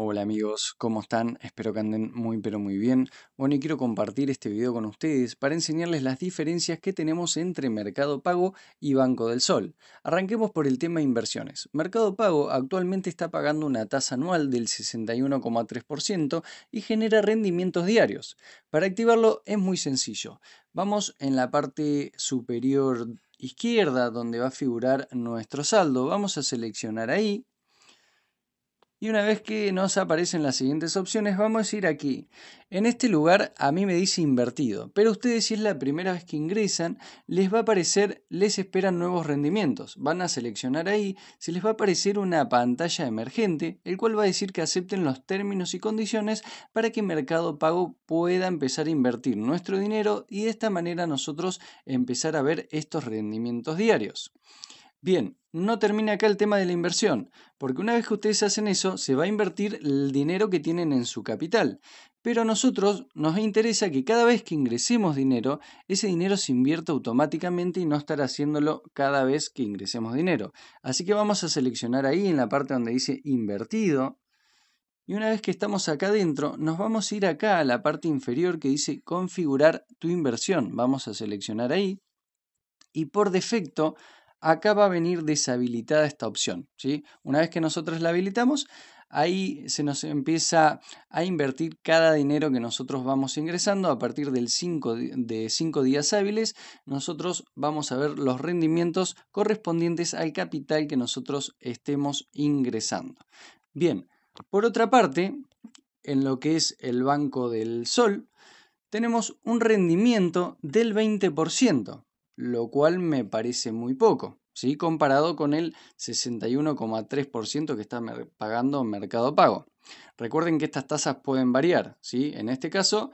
Hola amigos, ¿cómo están? Espero que anden muy pero muy bien. Bueno, y quiero compartir este video con ustedes para enseñarles las diferencias que tenemos entre Mercado Pago y Banco del Sol. Arranquemos por el tema inversiones. Mercado Pago actualmente está pagando una tasa anual del 61,3% y genera rendimientos diarios. Para activarlo es muy sencillo. Vamos en la parte superior izquierda donde va a figurar nuestro saldo. Vamos a seleccionar ahí. Y una vez que nos aparecen las siguientes opciones, vamos a ir aquí. En este lugar a mí me dice invertido, pero ustedes si es la primera vez que ingresan, les va a aparecer, les esperan nuevos rendimientos. Van a seleccionar ahí, se les va a aparecer una pantalla emergente, el cual va a decir que acepten los términos y condiciones para que Mercado Pago pueda empezar a invertir nuestro dinero y de esta manera nosotros empezar a ver estos rendimientos diarios. Bien, no termina acá el tema de la inversión, porque una vez que ustedes hacen eso, se va a invertir el dinero que tienen en su capital. Pero a nosotros nos interesa que cada vez que ingresemos dinero, ese dinero se invierta automáticamente y no estar haciéndolo cada vez que ingresemos dinero. Así que vamos a seleccionar ahí en la parte donde dice invertido. Y una vez que estamos acá adentro, nos vamos a ir acá a la parte inferior que dice configurar tu inversión. Vamos a seleccionar ahí y por defecto acá va a venir deshabilitada esta opción, ¿sí? Una vez que nosotros la habilitamos, ahí se nos empieza a invertir cada dinero que nosotros vamos ingresando. A partir de 5 días hábiles, nosotros vamos a ver los rendimientos correspondientes al capital que nosotros estemos ingresando. Bien, por otra parte, en lo que es el Banco del Sol, tenemos un rendimiento del 20%. Lo cual me parece muy poco, ¿sí? Comparado con el 61,3% que está pagando Mercado Pago. Recuerden que estas tasas pueden variar, ¿sí? En este caso,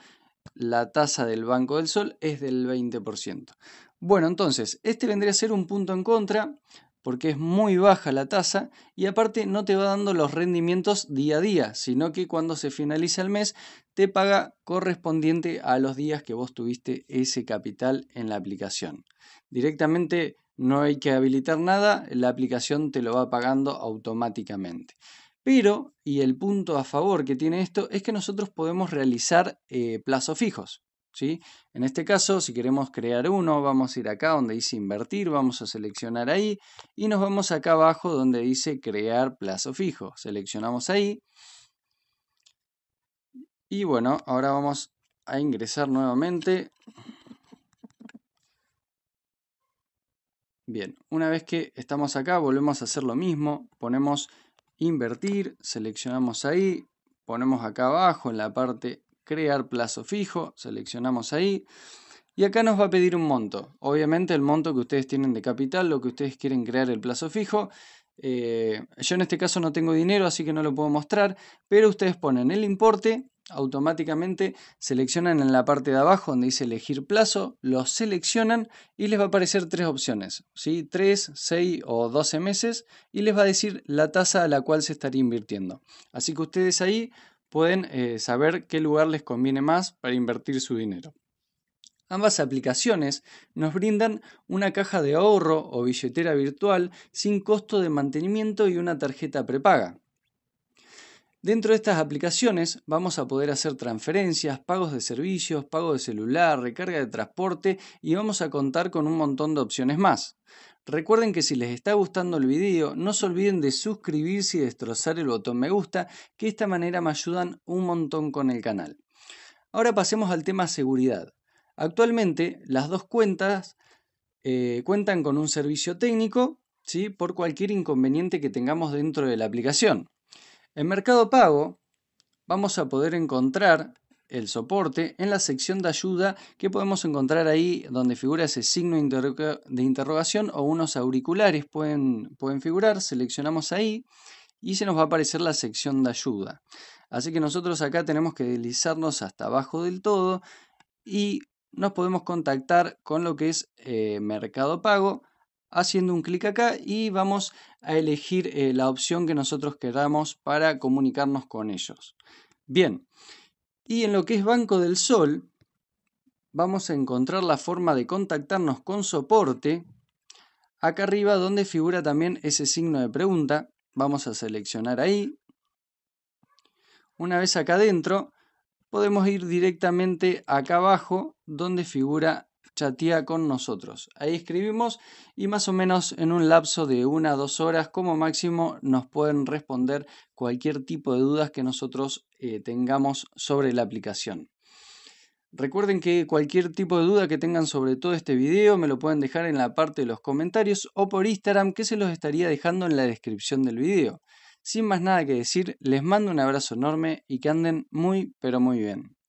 la tasa del Banco del Sol es del 20%. Bueno, entonces, este vendría a ser un punto en contra porque es muy baja la tasa y aparte no te va dando los rendimientos día a día, sino que cuando se finaliza el mes te paga correspondiente a los días que vos tuviste ese capital en la aplicación. Directamente no hay que habilitar nada, la aplicación te lo va pagando automáticamente. Pero, y el punto a favor que tiene esto, es que nosotros podemos realizar plazos fijos, ¿sí? En este caso, si queremos crear uno, vamos a ir acá donde dice invertir, vamos a seleccionar ahí y nos vamos acá abajo donde dice crear plazo fijo. Seleccionamos ahí. Y bueno, ahora vamos a ingresar nuevamente. Bien, una vez que estamos acá, volvemos a hacer lo mismo. Ponemos invertir, seleccionamos ahí, ponemos acá abajo en la parte crear plazo fijo, seleccionamos ahí. Y acá nos va a pedir un monto. Obviamente el monto que ustedes tienen de capital, lo que ustedes quieren crear el plazo fijo. Yo en este caso no tengo dinero, así que no lo puedo mostrar, pero ustedes ponen el importe, automáticamente seleccionan en la parte de abajo donde dice elegir plazo, lo seleccionan y les va a aparecer tres opciones, ¿sí? 3, 6 o 12 meses y les va a decir la tasa a la cual se estaría invirtiendo. Así que ustedes ahí pueden saber qué lugar les conviene más para invertir su dinero. Ambas aplicaciones nos brindan una caja de ahorro o billetera virtual sin costo de mantenimiento y una tarjeta prepaga. Dentro de estas aplicaciones vamos a poder hacer transferencias, pagos de servicios, pago de celular, recarga de transporte y vamos a contar con un montón de opciones más. Recuerden que si les está gustando el video, no se olviden de suscribirse y destrozar el botón me gusta, que de esta manera me ayudan un montón con el canal. Ahora pasemos al tema seguridad. Actualmente las dos cuentas cuentan con un servicio técnico, ¿sí? Por cualquier inconveniente que tengamos dentro de la aplicación. En Mercado Pago vamos a poder encontrar el soporte en la sección de ayuda que podemos encontrar ahí donde figura ese signo de interrogación o unos auriculares pueden figurar, seleccionamos ahí y se nos va a aparecer la sección de ayuda. Así que nosotros acá tenemos que deslizarnos hasta abajo del todo y nos podemos contactar con lo que es Mercado Pago haciendo un clic acá y vamos a elegir la opción que nosotros queramos para comunicarnos con ellos. Bien, y en lo que es Banco del Sol vamos a encontrar la forma de contactarnos con soporte acá arriba donde figura también ese signo de pregunta. Vamos a seleccionar ahí Una vez acá adentro, podemos ir directamente acá abajo donde figura chatea con nosotros. Ahí escribimos y más o menos en un lapso de 1 a 2 horas como máximo nos pueden responder cualquier tipo de dudas que nosotros tengamos sobre la aplicación. Recuerden que cualquier tipo de duda que tengan sobre todo este video me lo pueden dejar en la parte de los comentarios o por Instagram, que se los estaría dejando en la descripción del video. Sin más nada que decir, les mando un abrazo enorme y que anden muy pero muy bien.